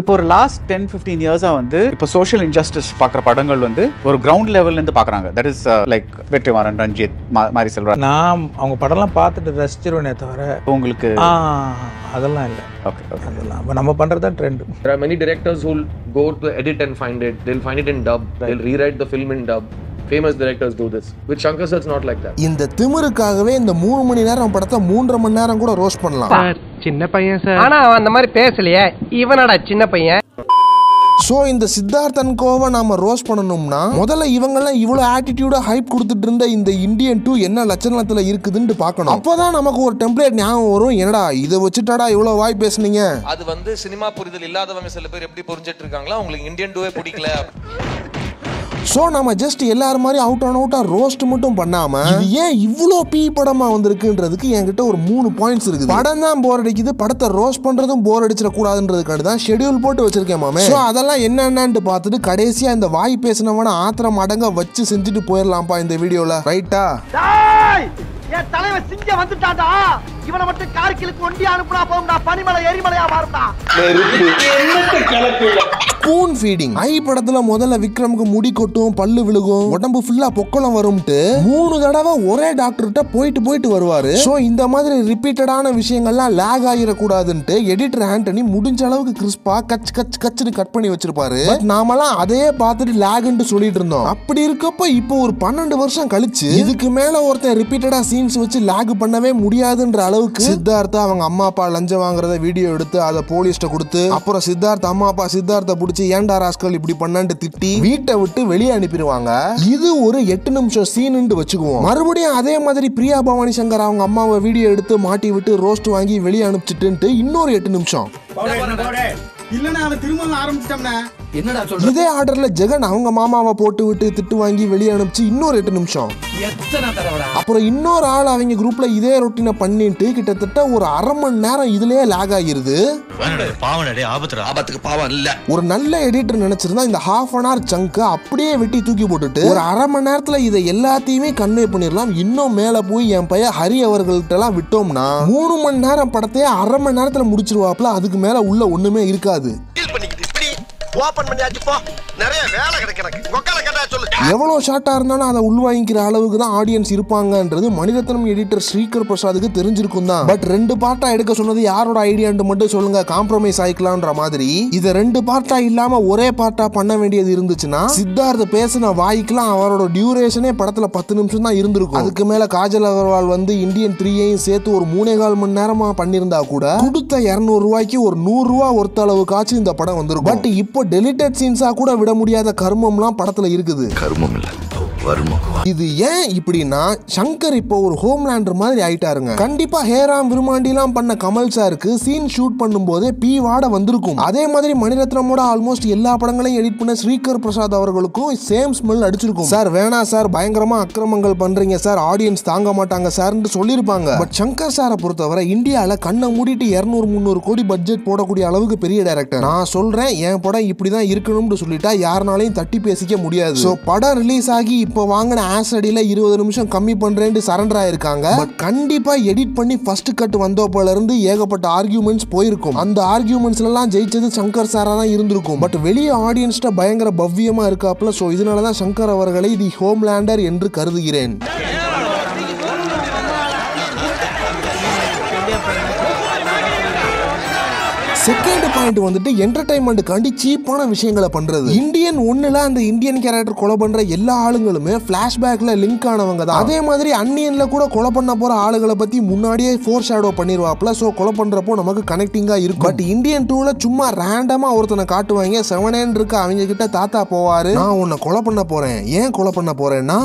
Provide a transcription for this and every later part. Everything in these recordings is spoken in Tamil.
இப்போ ஒரு லாஸ்ட் 10-15 இயர்ஸா வந்து இப்போ சோஷியல் இன்ஜஸ்டிஸ் பார்க்குற படங்கள் வந்து ஒரு கிரவுண்ட் லெவல்ல இருந்து பார்க்குறாங்க. That is like Vetrimaaran, Ranjith, Mari Selvaraj. நான் அவங்க படம்லாம் பார்த்துட்டு ரசிச்சிருவேனே தவிர உங்களுக்கு அதெல்லாம் இல்லை. ஓகே, அதெல்லாம் நம்ம பண்றது தான் trend. There are many directors who go to edit and find it. They'll find it in dub. They'll rewrite the film in dub. Famous directors do this. With Shankar sir, it's not like that. இந்த திமிருக்காகவே இந்த 3 மணி நேரம் படத்தை 3.5 மணி நேரம் கூட ரோஸ்ட் பண்ணலாம். சார் சின்ன பையன் சார். ஆனா அவன் அந்த மாதிரி பேசலையே. இவனடா சின்ன பையன். சோ இந்த சித்தார்த்தன் கோவை நாம ரோஸ்ட் பண்ணனும்னா முதல்ல இவங்க எல்லாம் இவ்வளவு ஆட்டிட்யூட ஹைப் கொடுத்துட்டு இருந்த இந்த இந்தியன் 2 என்ன லட்சணத்துல இருக்குதுன்னு பார்க்கணும். அப்பதான் நமக்கு ஒரு டெம்ப்ளேட் ஞாபகம் வரும். என்னடா இத வச்சிட்டடா இவ்வளவு வாய் பேசுனீங்க. அது வந்து சினிமா புரிதல் இல்லாதவங்க சில பேர் எப்படி புரிஞ்சிட்டு இருக்காங்களா உங்களுக்கு இந்தியன் 2வே பிடிக்கல. ஸோ நம்ம ஜஸ்ட் எல்லாரும் மாதிரி அவுட் அண்ட் அவுட்டாக ரோஸ்ட் மட்டும் பண்ணாமல் இது ஏன் இவ்வளோ பீ படமாக வந்திருக்குன்றதுக்கு என்கிட்ட ஒரு 3 பாயிண்ட்ஸ் இருக்குது. படம் தான் போர் அடிக்குது, படத்தை ரோஸ்ட் பண்ணுறதும் போர் அடிச்சிடக்கூடாதுன்றதுக்காக தான் ஷெடியூல் போட்டு வச்சிருக்கேன் மாமே. ஸோ அதெல்லாம் என்னென்னு பார்த்துட்டு கடைசியாக இந்த வாய் பேசினவன ஆத்திரம் அடங்க வச்சு செஞ்சுட்டு போயிடலாம்ப்பா இந்த வீடியோவில். ரைட்டா? என் தலைவர் சிங்க வந்துட்டாடா. இவனை மட்டும் கார்கிலுக்கு ஒண்டி அனுப்புனா போகும்டா. பனிமலை எரிமலையா மாறும்டா. Spoon feeding. ஐ படத்துல முதல்ல விக்ரமுக்கு முடி கொட்டும், பல்லு விழுகும், உடம்பு ஃபுல்லா பொக்கலம் வரும்ட்டு 3 தடவை ஒரே டாக்டர்கிட்ட போயிட்டு வருவாரு. ஸோ இந்த மாதிரி ரிப்பீட்டடான விஷயங்கள்லாம் லேக் ஆகிடக்கூடாதுன்ட்டு எடிட்டர் ஆண்டனி முடிஞ்ச அளவுக்கு கிறிஸ்பா கச் கச் கச்சுன்னு கட் பண்ணி வச்சிருப்பாரு. நாமெல்லாம் அதையே பார்த்துட்டு லேக்ன்னு சொல்லிட்டு இருந்தோம். அப்படி இருக்கப்ப இப்போ ஒரு 12 வருஷம் கழிச்சு இதுக்கு மேல ஒருத்தன் ரிப்பீட்டடா சீன்ஸ் வச்சு லேக் பண்ணவே முடியாதுன்ற அளவுக்கு சித்தார்த்தா அவங்க அம்மா அப்பா லஞ்சம் வாங்குறத வீடியோ எடுத்து அதை போலீஸ்ட கொடுத்து அப்புறம் சித்தார்த்த அம்மா அப்பா சித்தார்த்த புடி ஏண்டா ராஸ்கல் இப்படி பண்ணான்னு திட்டி வீட்டை விட்டு வெளியே அனுப்பிடுவாங்க. இது ஒரு 8 நிமிஷம் சீன்னு வச்சுக்குவோம். மறுபடியும் அதே மாதிரி பிரியா பவானி சங்கர் அவங்க அம்மாவை வீடியோ எடுத்து மாட்டி விட்டு ரோஸ்ட் வாங்கி வெளியே அனுப்பிச்சிட்டு இன்னொரு 8 நிமிஷம். இதே ஆர்டர்ல ஜெகன் அவங்க மாமாவை போட்டு விட்டு திட்டு வாங்கி வெளியே அனுப்பிச்சு இன்னொரு 8 நிமிஷம். அப்புறம் இன்னொரு ஆள் அவங்க குரூப்ல இதே ரொட்டீனை பண்ணிட்டு கிட்டத்தட்ட ஒரு அரை மணி நேரம் இதுலயே லாக் ஆகிருது. ஒரு நல்ல எடிட்டர் நினைச்சிருந்தா இந்த ஹாஃப் அன் ஹவர் சங்க் அப்படியே வெட்டி தூக்கி போட்டுட்டு ஒரு அரை மணி நேரத்துல இதை எல்லாத்தையுமே கன்வே பண்ணிடலாம். இன்னும் மேல போய் என் பையன் ஹரி அவர்கள்ட்ட எல்லாம் விட்டோம்னா 3 மணி நேரம் படத்தையே அரை மணி நேரத்துல முடிச்சிருவாப்ல. அதுக்கு மேல உள்ள ஒண்ணுமே இருக்காது. எவ்வளவு ஷார்ட்டா இருந்தாலும் அதை உள்வாங்கிக்கிற அளவுக்கு தான் ஆடியன்ஸ் இருப்பாங்கன்றது மணிரத்னம் எடிட்டர் ஸ்ரீகர் பிரசாதுக்கு தெரிஞ்சிருக்கும் தான். பட் 2 பார்ட்டா எடுக்க சொன்னது யாரோட ஐடியான்னு மட்டும் சொல்லுங்க. காம்ப்ரமைஸ் ஆயிக்கலாம்ன்ற மாதிரி இதை 2 பார்ட்டா இல்லாம ஒரே பார்ட்டா பண்ண வேண்டியது இருந்துச்சுன்னா சித்தார்த்த பேசின வாய்க்குலாம் அவரோட டியூரேஷனே படத்துல 10 நிமிஷம் தான் இருந்திருக்கும். அதுக்கு மேல காஜல் அகர்வால் வந்து இந்தியன் 3யையும் சேர்த்து ஒரு 3.25 மணி நேரமா பண்ணியிருந்தா கூட கொடுத்த 200 ரூபாய்க்கு ஒரு 100 ரூபா ஒருத்த அளவு காட்சி இந்த படம் வந்துடும். பட் இப்போ டெலிட்டட் சீன்ஸா கூட விட முடியாத கர்மம்லாம் படத்துல இருக்குது. கர்மம் இல்ல இது ஏன் இப்படின்னா சங்கர் இப்போ ஒரு ஹோம்லேண்டர் மாதிரி ஆயிட்டாருங்க. கண்டிப்பா ஹேராம் விருமாண்டிலாம் பண்ண கமல் சாருக்கு சீன் ஷூட் பண்ணும் போதே பி வாட வந்திருக்கும். அதே மாதிரி மணிரத்னமோட ஆல்மோஸ்ட் எல்லா படங்களையும் எடிட் பண்ண ஸ்ரீகர் பிரசாத் அவர்களுக்கும் சேம் ஸ்மெல் அடிச்சிருக்கும். சார் வேணா சார், பயங்கரமா அக்கிரமங்கள் பண்றீங்க சார், ஆடியன்ஸ் தாங்க மாட்டாங்க சார்னு சொல்லியிருப்பாங்க. பட் சங்கர் சாரை பொறுத்தவரை இந்தியாவில் கண்ணை மூடிட்டு 200-300 கோடி பட்ஜெட் போடக்கூடிய அளவுக்கு பெரிய டைரக்டர். நான் சொல்றேன் என் படம் இப்படிதான் இருக்கணும்னு சொல்லிட்டா யாருனாலையும் தட்டி பேசிக்க முடியாது. ஸோ படம் ரிலீஸ் ஆகி இப்போ வாங்கின ஆசடியில் 20 நிமிஷம் கம்மி பண்ணுறேன்னு சரண்டர் ஆயிருக்காங்க. பட் கண்டிப்பாக எடிட் பண்ணி ஃபர்ஸ்ட் கட் வந்தப்போல இருந்து ஏகப்பட்ட ஆர்கியூமெண்ட்ஸ் போயிருக்கும். அந்த ஆர்கியூமெண்ட்ஸ்லாம் ஜெயிச்சது சங்கர் சாராக தான் இருந்திருக்கும். பட் வெளியே ஆடியன்ஸ்ட பயங்கர பவ்யமாக இருக்காப்புல. ஸோ இதனால தான் சங்கர் அவர்களை தி ஹோம்லேண்டர் என்று கருதுகிறேன். செகண்ட் பாயிண்ட் வந்துட்டு என்டர்டைன்மெண்ட்டுக்காண்டி சீப்பான விஷயங்களை பண்றது. இந்தியன் 1ல அந்த இந்தியன் கேரக்டர் கொலை பண்ற எல்லா ஆளுங்களுமே பிளாஷ்பேக்ல லிங்க் ஆனவங்க தான். அதே மாதிரி அன்னியன்ல கூட கொலை பண்ண போற ஆளுகளை பத்தி முன்னாடியே ஃபோர் ஷேடோ பண்ணிடுவாப்ல. ஸோ கொலை பண்றப்போ நமக்கு கனெக்டிங்கா இருக்கும். பட் இந்தியன் 2ல சும்மா ரேண்டமா ஒருத்தனை காட்டுவாங்க. 7 இருக்கு அவங்க கிட்ட தாத்தா போவாரு, நான் உன்னை கொலை பண்ண போறேன், ஏன் கொலை பண்ண போறேன்னா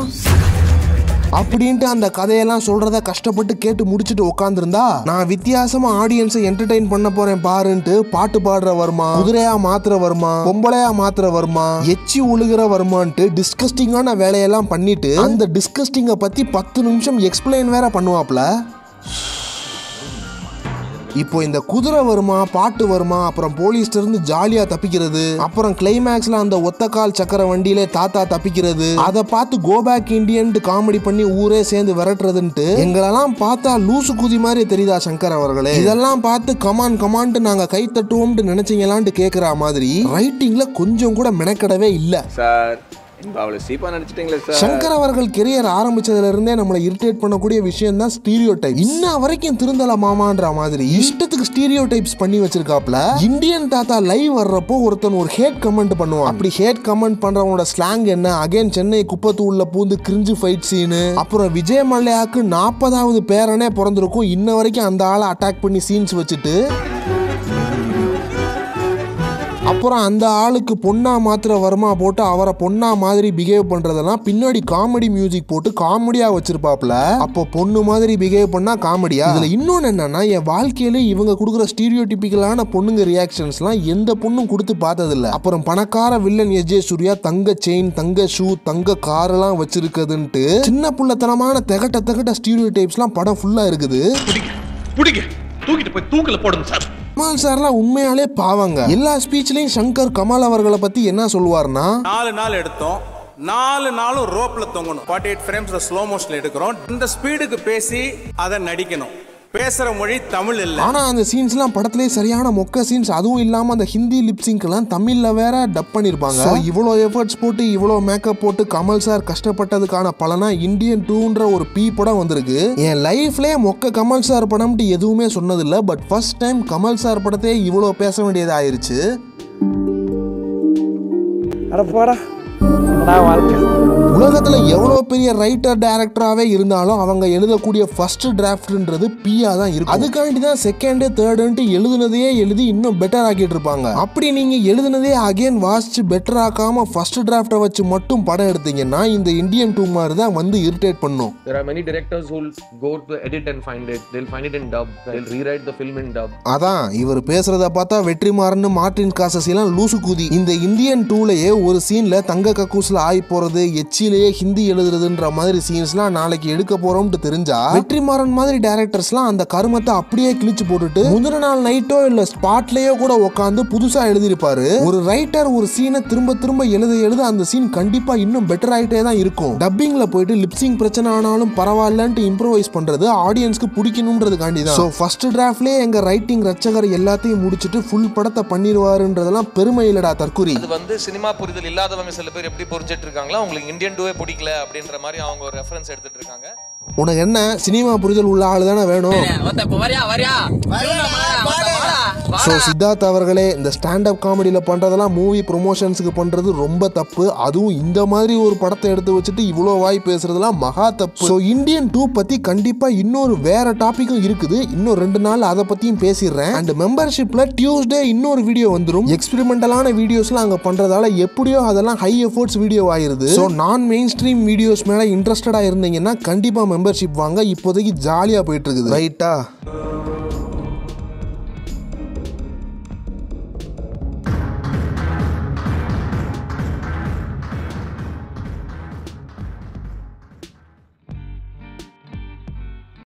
அப்படின்ட்டு அந்த கதையெல்லாம் சொல்றத கஷ்டப்பட்டு கேட்டு முடிச்சுட்டு உட்காந்துருந்தா நான் வித்தியாசமா ஆடியன்ஸை என்டர்டைன் பண்ண போறேன் பாருன்ட்டு பாட்டு பாடுற வருமா, குதிரையா மாத்திர வருமா, பொம்பளையா மாத்திர வருமா, எச்சி ஒழுகிற வருமான்ட்டு டிஸ்கஸ்டிங்கான வேலையெல்லாம் பண்ணிட்டு அந்த டிஸ்கஸ்டிங்கை பத்தி 10 நிமிஷம் எக்ஸ்பிளைன் வேற பண்ணுவாப்ல. இப்போ இந்த குதிரை வருமா பாட்டு வருமா அப்புறம் போலீஸ்ல இருந்து ஜாலியா தப்பிக்கிறது, அப்புறம் கிளைமேக்ஸ்ல அந்த ஒத்தக்கால் சக்கர வண்டியிலே தாத்தா தப்பிக்கிறது, அதை பார்த்து கோபேக் இந்தியன் காமெடி பண்ணி ஊரே சேர்ந்து விரட்டுறதுன்ட்டு எங்களெல்லாம் பார்த்தா லூசு குதி மாதிரி தெரியுதா சங்கர் அவர்களே? இதெல்லாம் பார்த்து கமான் கமான் நாங்க கை தட்டுவோம்னு நினைச்சீங்களான்னு கேட்கிற மாதிரி ரைட்டிங்ல கொஞ்சம் கூட மெனக்கடவே இல்லை சார். சங்கர் அவர்கள் கெரியர் ஆரம்பிச்சதுல இருந்தே நம்மளை இரிட்டேட் பண்ணக்கூடிய விஷயம் தான் ஸ்டீரியோ டைப். இன்ன வரைக்கும் திருந்தல மாமான்ற மாதிரி இஷ்டத்துக்கு ஸ்டீரியோ டைப்ஸ் பண்ணி வச்சிருக்காப்ல. இந்தியன் தாத்தா லைவ் வர்றப்போ ஒருத்தன் ஒரு ஹேட் கமெண்ட் பண்ணுவான். அப்படி ஹேட் கமெண்ட் பண்றவனோட ஸ்லாங் என்ன, அகைன் சென்னை குப்பத்தூள்ல பூந்து கிரிஞ்சு ஃபைட் சீனு, அப்புறம் விஜய் மல்லையாக்கு 40வது பேரனே பிறந்திருக்கும், இன்ன வரைக்கும் அந்த ஆளை அட்டாக் பண்ணி சீன்ஸ் வச்சுட்டு அப்புறம் அந்த ஆளுக்கு பொண்ணா மாத்திர வருமா போட்டு அவரை பொண்ணா மாதிரி பிஹேவ் பண்றதெல்லாம் பின்னாடி காமெடி மியூசிக் போட்டு காமெடியா வச்சிருப்பாப்ல. அப்போ பொண்ணு மாதிரி பிஹேவ் பண்ணா காமெடியா? இதுல இன்னொன்னு என்னன்னா, என் வாழ்க்கையில இவங்க கொடுக்குற ஸ்டீரியோடிபிக்கலான பொண்ணுங்க ரியாக்ஷன்ஸ்லாம் எந்த பொண்ணும் கொடுத்து பார்த்தது இல்லை. அப்புறம் பணக்கார வில்லன் எஜே சூர்யா தங்க செயின் தங்க ஷூ தங்க கார் எல்லாம் வச்சிருக்குதுன்ட்டு சின்ன புள்ளத்தனமான திகட்ட திகட்ட ஸ்டீரியோ டைப்ஸ்லாம் படம் ஃபுல்லா இருக்குது. தூக்கிட்டு போய் தூக்கில போடுங்க சார். கமல் சார்லாம் உண்மையாலே பாவங்க. எல்லா ஸ்பீச்லயும் சங்கர் கமல் அவர்களை பத்தி என்ன சொல்லுவார்னா, 4 நாள் எடுத்தோம், 4 நாளும் ரோப்ல தொங்கணும், 48 ஃப்ரேம்ஸ்ல ஸ்லோ மோஷன்ல எடுக்கிறோம், இந்த ஸ்பீடுக்கு பேசி அதை நடிக்கணும், பேசுற மொழி தமிழ் இல்லை. ஆனா அந்த சீன்ஸ் எல்லாம் படத்திலேயே சரியான மொக்க சீன்ஸ், அதுவும் இல்லாம அந்த ஹிந்தி லிப்சிங்க் எல்லாம் தமிழ்ல வேற டப் பண்ணிருப்பாங்க. இவ்வளவு எஃபர்ட்ஸ் போட்டு இவ்வளவு மேக்கப் போட்டு கமல் சார் கஷ்டப்பட்டதுக்கான பலனா இந்தியன் 2ன்ற ஒரு பி படம் வந்திருக்கு. என் லைஃப்லயே மொக்க கமல் சார் படம்ட்டு எதுவுமே சொன்னது இல்லை, but first time Kamal sir படத்தையே இவ்வளவு பேச வேண்டியது ஆயிருச்சு. உலகத்துல எவ்வளவு பெரிய ரைட்டர் டைரக்டராகவே இருந்தாலும் அவங்க எழுதக்கூடிய ஃபர்ஸ்ட் டிராஃப்ட்ன்றது பியா தான் இருக்கும். அதுக்காண்டி தான் செகண்ட் தேர்டுன்ட்டு எழுதுனதையே எழுதி இன்னும் பெட்டர் ஆக்கிட்டு இருப்பாங்க. அப்படி நீங்க எழுதுனதே அகைன் வாசிச்சு பெட்டர் ஆக்காம ஃபர்ஸ்ட் டிராஃப்டை வச்சு மட்டும் படம் எடுத்தீங்கன்னா இந்த இந்தியன் 2 மாதிரி தான் வந்து இரிட்டேட் பண்ணும். There are many directors who will go to edit and find it. They'll find it in dub. They'll rewrite the film in dub. அதான் இவர் பேசுறத பார்த்தா வெற்றிமாறன் மார்ட்டின் காசஸ் எல்லாம் லூசு கூதி. இந்த இந்தியன் 2லயே ஒரு சீன்ல தங்க கக்கூஸ்ல ஆயி போறது, எச்சிலேயே ஹிந்தி எழுதுறதுன்ற மாதிரி சீன்ஸ்லாம் நாளைக்கு எடுக்க போறோம்னு தெரிஞ்சா வெற்றிமாறன் மாதிரி டைரக்டர்ஸ்லாம் அந்த கருமத்தை அப்படியே கிழிச்சு போட்டுட்டு முந்தின நாள் நைட்டோ இல்ல ஸ்பாட்லயோ கூட உட்காந்து புதுசா எழுதிருப்பாரு. ஒரு ரைட்டர் ஒரு சீனை திரும்ப திரும்ப எழுத எழுத அந்த சீன் கண்டிப்பா இன்னும் பெட்டர் ஆயிட்டே தான் இருக்கும். டப்பிங்ல போயிட்டு லிப்சிங் பிரச்சனை ஆனாலும் பரவாயில்லன்ட்டு இம்ப்ரோவைஸ் பண்றது ஆடியன்ஸ்க்கு பிடிக்கணும்ன்றதுக்காண்டி தான். ஸோ ஃபர்ஸ்ட் டிராஃப்ட்லயே எங்க ரைட்டிங் ரச்சகர் எல்லாத்தையும் முடிச்சுட்டு ஃபுல் படத்தை பண்ணிடுவாருன்றதெல்லாம் பெருமை இல்லடா தற்குறி. அது வந்து சினிமா புரிதல் இல்லாதவங்க சில பேர் எப்படி புரிஞ்சிட்டு இருக்காங்களா, உங்களுக்கு இந்தியன் 2வே பிடிக்கல அப்படின்ற மாதிரி அவங்க ஒரு ரெஃபரன்ஸ் எடுத்துட்டு இருக்காங்க. உனக்கு என்ன சினிமா புரிதல் உள்ள ஆளு தானே வேணும். ஸோ சித்தார்த் அவர்களே, இந்த ஸ்டாண்டப் காமெடியில் பண்ணுறதெல்லாம் மூவி ப்ரொமோஷன்ஸுக்கு பண்ணுறது ரொம்ப தப்பு. அதுவும் இந்த மாதிரி ஒரு படத்தை எடுத்து வச்சுட்டு இவ்வளோ வாய் பேசுறதுலாம் மகா தப்பு. ஸோ இந்தியன் 2 பற்றி கண்டிப்பாக இன்னொரு வேற டாப்பிக்கும் இருக்குது, இன்னும் 2 நாள் அதை பற்றியும் பேசிடுறேன். அண்ட் மெம்பர்ஷிப்பில் டியூஸ்டே இன்னொரு வீடியோ வந்துடும். எக்ஸ்பெரிமெண்டலான வீடியோஸ்லாம் அங்கே பண்ணுறதால எப்படியோ அதெல்லாம் ஹை எஃபோர்ட்ஸ் வீடியோ ஆயிடுது. ஸோ நான் மெயின் ஸ்ட்ரீம் வீடியோஸ் மேலே இன்ட்ரெஸ்டடாக இருந்தீங்கன்னா கண்டிப்பாக மெம்பர்ஷிப் வாங்க. இப்போதைக்கு ஜாலியாக போயிட்டு இருக்குது ரைட்டா.